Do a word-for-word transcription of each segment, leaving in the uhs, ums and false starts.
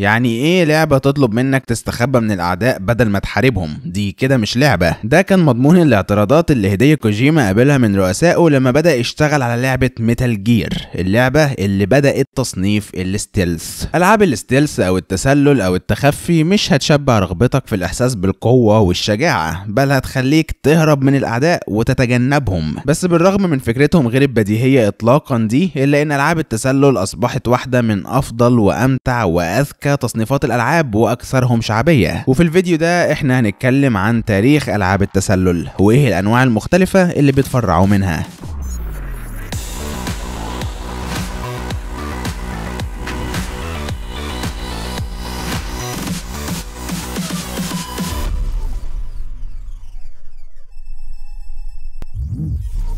يعني ايه لعبة تطلب منك تستخبى من الاعداء بدل ما تحاربهم؟ دي كده مش لعبة. ده كان مضمون الاعتراضات اللي هيديو كوجيما قابلها من رؤسائه لما بدأ يشتغل على لعبة ميتال جير، اللعبة اللي بدأت تصنيف الستيلث. العاب الستيلث او التسلل او التخفي مش هتشبع رغبتك في الاحساس بالقوة والشجاعة، بل هتخليك تهرب من الاعداء وتتجنبهم. بس بالرغم من فكرتهم غير البديهية اطلاقا دي، الا ان العاب التسلل اصبحت واحدة من افضل وامتع واذكى تصنيفات الالعاب واكثرهم شعبيه. وفي الفيديو ده احنا هنتكلم عن تاريخ العاب التسلل وايه الانواع المختلفه اللي بيتفرعوا منها.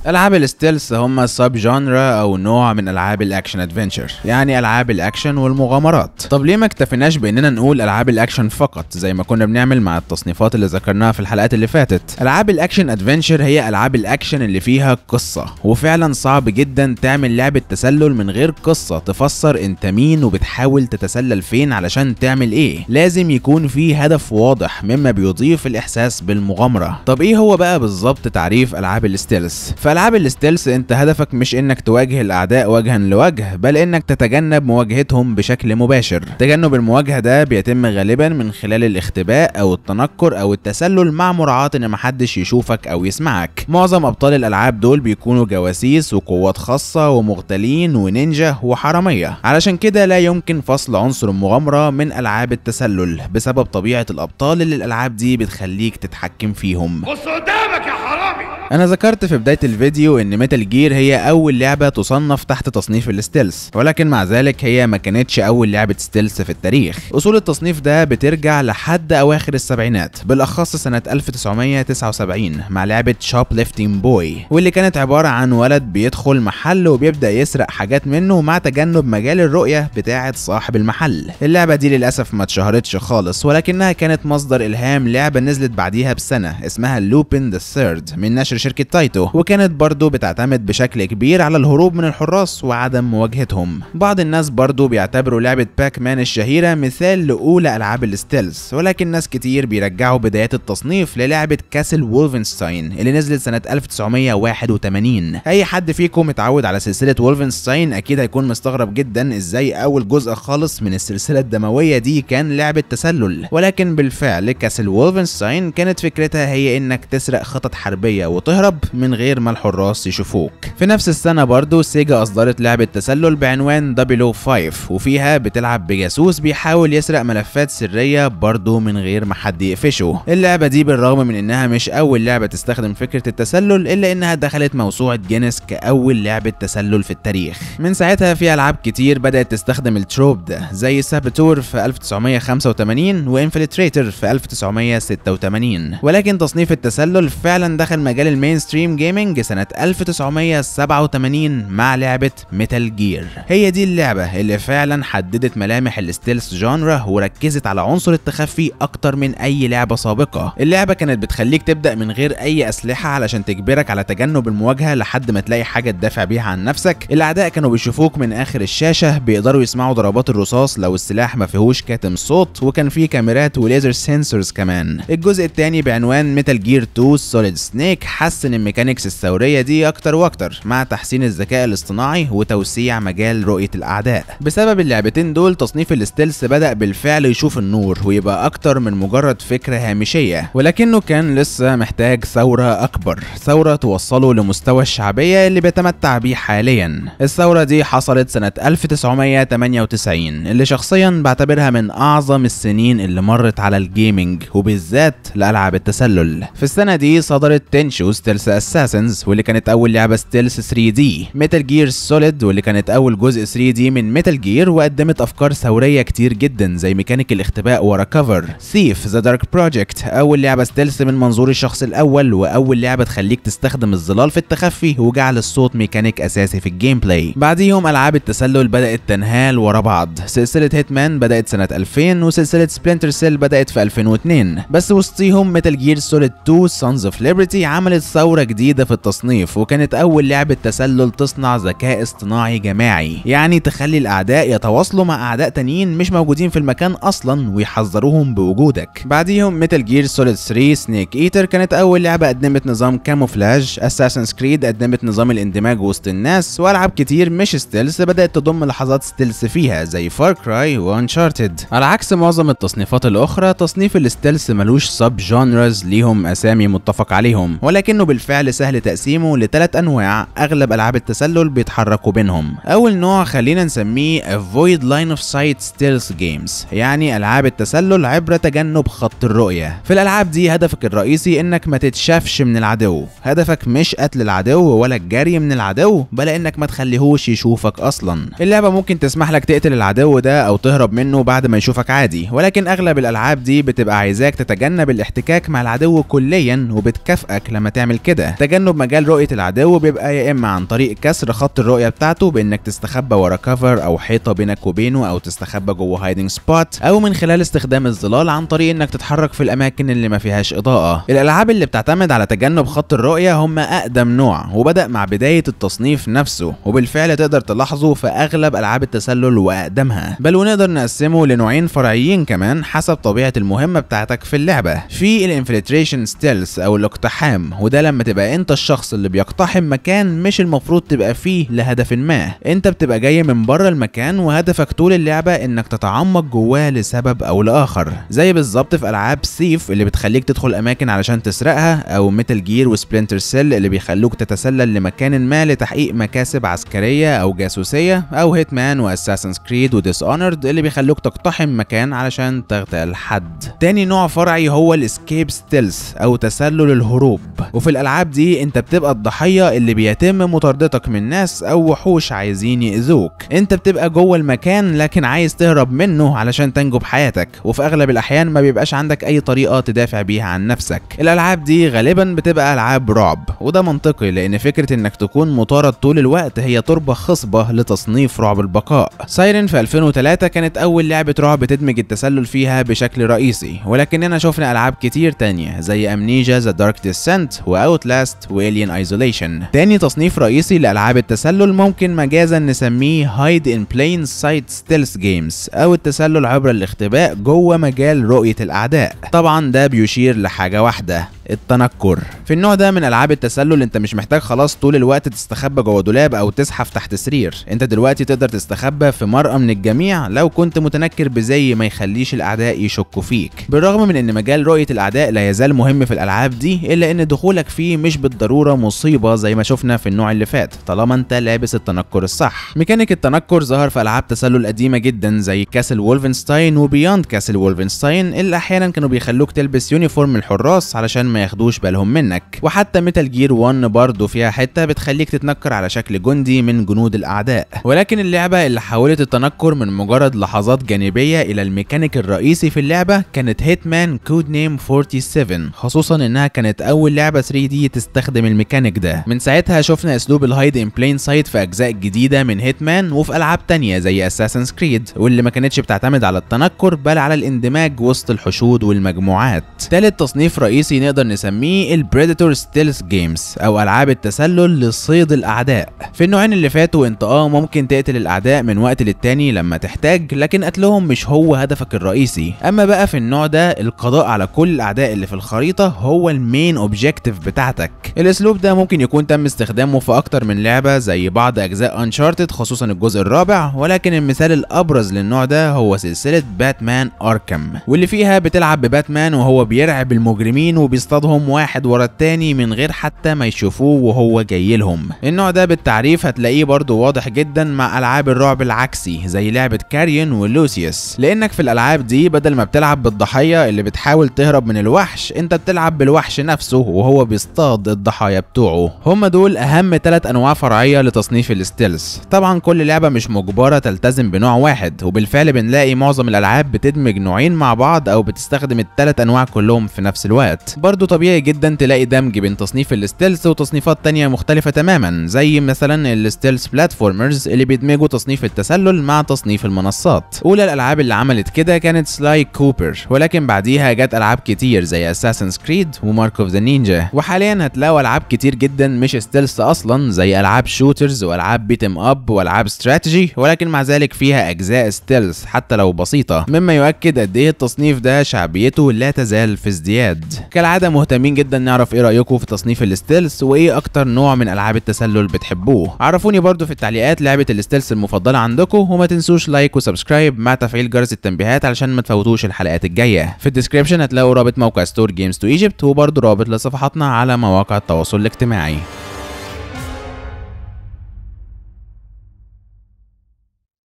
العاب الستيلث هم سب جانرا او نوع من العاب الاكشن ادفنتشر، يعني العاب الاكشن والمغامرات. طب ليه ما اكتفيناش باننا نقول العاب الاكشن فقط زي ما كنا بنعمل مع التصنيفات اللي ذكرناها في الحلقات اللي فاتت؟ العاب الاكشن ادفنتشر هي العاب الاكشن اللي فيها قصه، وفعلا صعب جدا تعمل لعبه تسلل من غير قصه تفسر انت مين وبتحاول تتسلل فين علشان تعمل ايه. لازم يكون في هدف واضح مما بيضيف الاحساس بالمغامره. طب ايه هو بقى بالظبط تعريف العاب الستيلث؟ العاب الستيلث انت هدفك مش انك تواجه الاعداء وجها لوجه، بل انك تتجنب مواجهتهم بشكل مباشر. تجنب المواجهه ده بيتم غالبا من خلال الاختباء او التنكر او التسلل مع مراعاه ان محدش يشوفك او يسمعك. معظم ابطال الالعاب دول بيكونوا جواسيس وقوات خاصه ومغتالين ونينجا وحراميه، علشان كده لا يمكن فصل عنصر المغامره من العاب التسلل بسبب طبيعه الابطال اللي الالعاب دي بتخليك تتحكم فيهم. بص قدامك يا حرامي. انا ذكرت في بداية الفيديو ان ميتال جير هي اول لعبة تصنف تحت تصنيف الستيلث، ولكن مع ذلك هي ما كانتش اول لعبة ستيلث في التاريخ. اصول التصنيف ده بترجع لحد اواخر السبعينات، بالاخص سنة ألف وتسعمية وتسعة وسبعين مع لعبة شوبليفتنج بوي، واللي كانت عبارة عن ولد بيدخل محل وبيبدأ يسرق حاجات منه مع تجنب مجال الرؤية بتاعة صاحب المحل. اللعبة دي للاسف ما اتشهرتش خالص، ولكنها كانت مصدر الهام لعبة نزلت بعديها بسنة اسمها لوبين ذا ثيرد من نشر شركة تايتو، وكانت برضو بتعتمد بشكل كبير على الهروب من الحراس وعدم مواجهتهم. بعض الناس برضو بيعتبروا لعبة باكمان الشهيرة مثال لأولى ألعاب الستيلث، ولكن ناس كتير بيرجعوا بدايات التصنيف للعبة كاسل وولفنستاين اللي نزلت سنة ألف وتسعمية وواحد وتمانين. أي حد فيكم متعود على سلسلة وولفنستاين أكيد هيكون مستغرب جدا إزاي أول جزء خالص من السلسلة الدموية دي كان لعبة تسلل، ولكن بالفعل كاسل وولفنستاين كانت فكرتها هي إنك تسرق خطط حربية وتهرب من غير ما الحراس يشوفوك. في نفس السنة برضو سيجا أصدرت لعبة تسلل بعنوان صفر صفر خمسة، وفيها بتلعب بجاسوس بيحاول يسرق ملفات سرية برضو من غير ما حد يقفشه. اللعبة دي بالرغم من إنها مش أول لعبة تستخدم فكرة التسلل، إلا إنها دخلت موسوعة جينيس كأول لعبة تسلل في التاريخ. من ساعتها في ألعاب كتير بدأت تستخدم التروب ده، زي سابتور في ألف وتسعمية وخمسة وتمانين وإنفلتريتر في ألف وتسعمية وستة وتمانين. ولكن تصنيف التسلل فعلا دخل مجال المينستريم جيمنج سنة ألف وتسعمية وسبعة وتمانين مع لعبة ميتال جير. هي دي اللعبة اللي فعلا حددت ملامح الستيلث جانرا وركزت على عنصر التخفي اكتر من اي لعبة سابقة. اللعبة كانت بتخليك تبدأ من غير اي اسلحة علشان تجبرك على تجنب المواجهة لحد ما تلاقي حاجة تدافع بيها عن نفسك. الاعداء كانوا بيشوفوك من اخر الشاشة، بيقدروا يسمعوا ضربات الرصاص لو السلاح ما فيهوش كاتم صوت، وكان فيه كاميرات وليزر سنسورز كمان. الجزء الثاني بعنوان ميتال جير اتنين سوليد سنيك حسن الميكانيكس الثورية دي أكتر وأكتر مع تحسين الذكاء الاصطناعي وتوسيع مجال رؤية الأعداء. بسبب اللعبتين دول تصنيف الستيلث بدأ بالفعل يشوف النور ويبقى أكتر من مجرد فكرة هامشية، ولكنه كان لسه محتاج ثورة أكبر، ثورة توصله لمستوى الشعبية اللي بيتمتع بيه حاليا. الثورة دي حصلت سنة ألف وتسعمية وتمانية وتسعين اللي شخصيا بعتبرها من أعظم السنين اللي مرت على الجيمنج وبالذات لألعاب التسلل. في السنة دي صدرت تنشو ستيلث اساسنز واللي كانت اول لعبه ستيلث ثري دي، ميتال جير سوليد واللي كانت اول جزء ثري دي من ميتال جير وقدمت افكار ثوريه كتير جدا زي ميكانيك الاختباء ورا كفر، ثيف ذا دارك بروجكت اول لعبه ستيلث من منظور الشخص الاول واول لعبه تخليك تستخدم الظلال في التخفي وجعل الصوت ميكانيك اساسي في الجيم بلاي. بعديهم العاب التسلل بدات تنهال ورا بعض، سلسله هيتمان بدات سنه ألفين وسلسله سبلينتر سيل بدات في ألفين واتنين، بس وسطيهم ميتال جير سوليد اتنين سانز اوف ليبرتي عملت ثورة جديدة في التصنيف، وكانت أول لعبة تسلل تصنع ذكاء اصطناعي جماعي، يعني تخلي الأعداء يتواصلوا مع أعداء تانيين مش موجودين في المكان أصلا ويحذروهم بوجودك. بعديهم ميتال جير سوليد ثري سنيك إيتر كانت أول لعبة قدمت نظام كاموفلاج، أساسنز كريد قدمت نظام الاندماج وسط الناس، وألعاب كتير مش ستيلز بدأت تضم لحظات ستيلز فيها زي فار كراي وانشارتد. على عكس معظم التصنيفات الأخرى، تصنيف الستيلز ملوش سب جانرز ليهم أسامي متفق عليهم، ولكنه بالفعل سهل تقسيمه لثلاث أنواع أغلب ألعاب التسلل بيتحركوا بينهم. أول نوع خلينا نسميه Avoid Line of Sight Stealth Games، يعني ألعاب التسلل عبر تجنب خط الرؤية. في الألعاب دي هدفك الرئيسي إنك ما تتشافش من العدو، هدفك مش قتل العدو ولا الجري من العدو، بل إنك ما تخليهوش يشوفك أصلا. اللعبة ممكن تسمح لك تقتل العدو ده أو تهرب منه بعد ما يشوفك عادي، ولكن أغلب الألعاب دي بتبقى عايزاك تتجنب الاحتكاك مع العدو كليا، وبتكافئك لما تعمل كده. تجنب مجال رؤية العدو بيبقى يا إما عن طريق كسر خط الرؤية بتاعته بإنك تستخبى ورا كفر أو حيطة بينك وبينه، أو تستخبى جوه هايدنج سبوت، أو من خلال استخدام الظلال عن طريق إنك تتحرك في الأماكن اللي ما فيهاش إضاءة. الألعاب اللي بتعتمد على تجنب خط الرؤية هم أقدم نوع، وبدأ مع بداية التصنيف نفسه، وبالفعل تقدر تلاحظه في أغلب ألعاب التسلل وأقدمها، بل ونقدر نقسمه لنوعين فرعيين كمان حسب طبيعة المهمة بتاعتك في اللعبة. في الانفلتريشن ستيلز أو الاقتحام، وده لما تبقى أنت الشخص اللي بيقتحم مكان مش المفروض تبقى فيه لهدف ما، أنت بتبقى جاي من بره المكان وهدفك طول اللعبة إنك تتعمق جواه لسبب أو لآخر، زي بالظبط في ألعاب سيف اللي بتخليك تدخل أماكن علشان تسرقها، أو ميتال جير وسبلينتر سيل اللي بيخلوك تتسلل لمكان ما لتحقيق مكاسب عسكرية أو جاسوسية، أو هيتمان وأساسنز كريد وديس أونرد اللي بيخلوك تقتحم مكان علشان تغتال حد. تاني نوع فرعي هو الاسكيب ستيلز أو تسلل الهروب، وفي الألعاب دي أنت بتبقى الضحية اللي بيتم مطاردتك من ناس أو وحوش عايزين يأذوك، أنت بتبقى جوه المكان لكن عايز تهرب منه علشان تنجو بحياتك، وفي أغلب الأحيان ما بيبقاش عندك أي طريقة تدافع بيها عن نفسك. الألعاب دي غالبا بتبقى ألعاب رعب، وده منطقي لأن فكرة إنك تكون مطارد طول الوقت هي تربة خصبة لتصنيف رعب البقاء. سايرن في ألفين وتلاتة كانت أول لعبة رعب تدمج التسلل فيها بشكل رئيسي، ولكننا شفنا ألعاب كتير تانية زي أمنيجا ذا دارك ديسنت وأوتلاست وإليان أيزوليشن. تاني تصنيف رئيسي لألعاب التسلل ممكن مجازا نسميه هايد إن بلاين سايت ستيلث جيمز، أو التسلل عبر الاختباء جوه مجال رؤية الأعداء. طبعا ده بيشير لحاجة واحدة، التنكر. في النوع ده من ألعاب التسلل أنت مش محتاج خلاص طول الوقت تستخبى جوه دولاب أو تزحف تحت سرير، أنت دلوقتي تقدر تستخبى في مرأى من الجميع لو كنت متنكر بزي ما يخليش الأعداء يشكوا فيك. بالرغم من أن مجال رؤية الأعداء لا يزال مهم في الألعاب دي، إلا أن دخولك فيه مش بالضرورة مصيبة زي ما شفنا في النوع اللي فات، طالما أنت لابس التنكر الصح. ميكانيك التنكر ظهر في ألعاب تسلل قديمة جدا زي كاسل وولفنستاين وبياند كاسل وولفنستاين، اللي أحيانا كانوا بيخلوك تلبس يونيفورم الحراس علشان ما ياخدوش بالهم منك، وحتى ميتال جير واحد برضه فيها حته بتخليك تتنكر على شكل جندي من جنود الأعداء. ولكن اللعبة اللي حولت التنكر من مجرد لحظات جانبية إلى الميكانيك الرئيسي في اللعبة كانت هيتمان كود نيم سبعة وأربعين، خصوصا إنها كانت أول لعبة ثري دي تستخدم الميكانيك ده. من ساعتها شفنا أسلوب الهايد إن بلاين سايت في أجزاء جديدة من هيتمان وفي ألعاب تانية زي أساسنز كريد، واللي ما كانتش بتعتمد على التنكر بل على الاندماج وسط الحشود والمجموعات. تالت تصنيف رئيسي نقدر نسميه البريداتور ستيلث جيمز، أو ألعاب التسلل لصيد الأعداء. في النوعين اللي فاتوا أنت آه ممكن تقتل الأعداء من وقت للتاني لما تحتاج، لكن قتلهم مش هو هدفك الرئيسي. أما بقى في النوع ده القضاء على كل الأعداء اللي في الخريطة هو المين أوبجيكتيف بتاعتك. الأسلوب ده ممكن يكون تم استخدامه في أكتر من لعبة زي بعض أجزاء أنشارتد خصوصا الجزء الرابع، ولكن المثال الأبرز للنوع ده هو سلسلة باتمان أركم، واللي فيها بتلعب بباتمان وهو بيرعب المجرمين وبيصطادهم واحد ورا التاني من غير حتى ما يشوفوه وهو جاي لهم. النوع ده بالتعريف هتلاقيه برضه واضح جدا مع ألعاب الرعب العكسي زي لعبة كاريون ولوسيوس، لأنك في الألعاب دي بدل ما بتلعب بالضحية اللي بتحاول تهرب من الوحش، أنت بتلعب بالوحش نفسه وهو بيصطاد الضحايا بتوعه. هم دول أهم ثلاث أنواع فرعية لتصنيف الستيلز. طبعا كل لعبة مش مجبرة تلتزم بنوع واحد، وبالفعل بنلاقي معظم الألعاب بتدمج نوعين مع بعض أو بتستخدم الثلاث أنواع كلهم في نفس الوقت. برضه طبيعي جدا تلاقي دمج بين تصنيف الستيلز وتصنيفات تانية مختلفة تماما، زي مثلا الستيلز بلاتفورمرز اللي بيدمجوا تصنيف التسلل مع تصنيف المنصات. أولى الألعاب اللي عملت كده كانت سلاي كوبر، ولكن بعديها جت ألعاب كتير زي أساسنز كريد ومارك أوف ذا نينجا. وحاليا هتلاقوا العاب كتير جدا مش ستيلث اصلا، زي العاب شوترز والعاب بيتم اب والعاب استراتيجي، ولكن مع ذلك فيها اجزاء ستيلث حتى لو بسيطه، مما يؤكد قد ايه التصنيف ده شعبيته لا تزال في ازدياد. كالعاده مهتمين جدا نعرف ايه رايكم في تصنيف الستيلث، وايه اكتر نوع من العاب التسلل بتحبوه. عرفوني برضو في التعليقات لعبه الستيلث المفضله عندكم، وما تنسوش لايك وسبسكرايب مع تفعيل جرس التنبيهات علشان ما تفوتوش الحلقات الجايه. في الديسكريبشن هتلاقوا رابط موقع ستور جيمز تو ايجيبت، وبرضو رابط لصفحاتنا على مواقع التواصل الاجتماعي.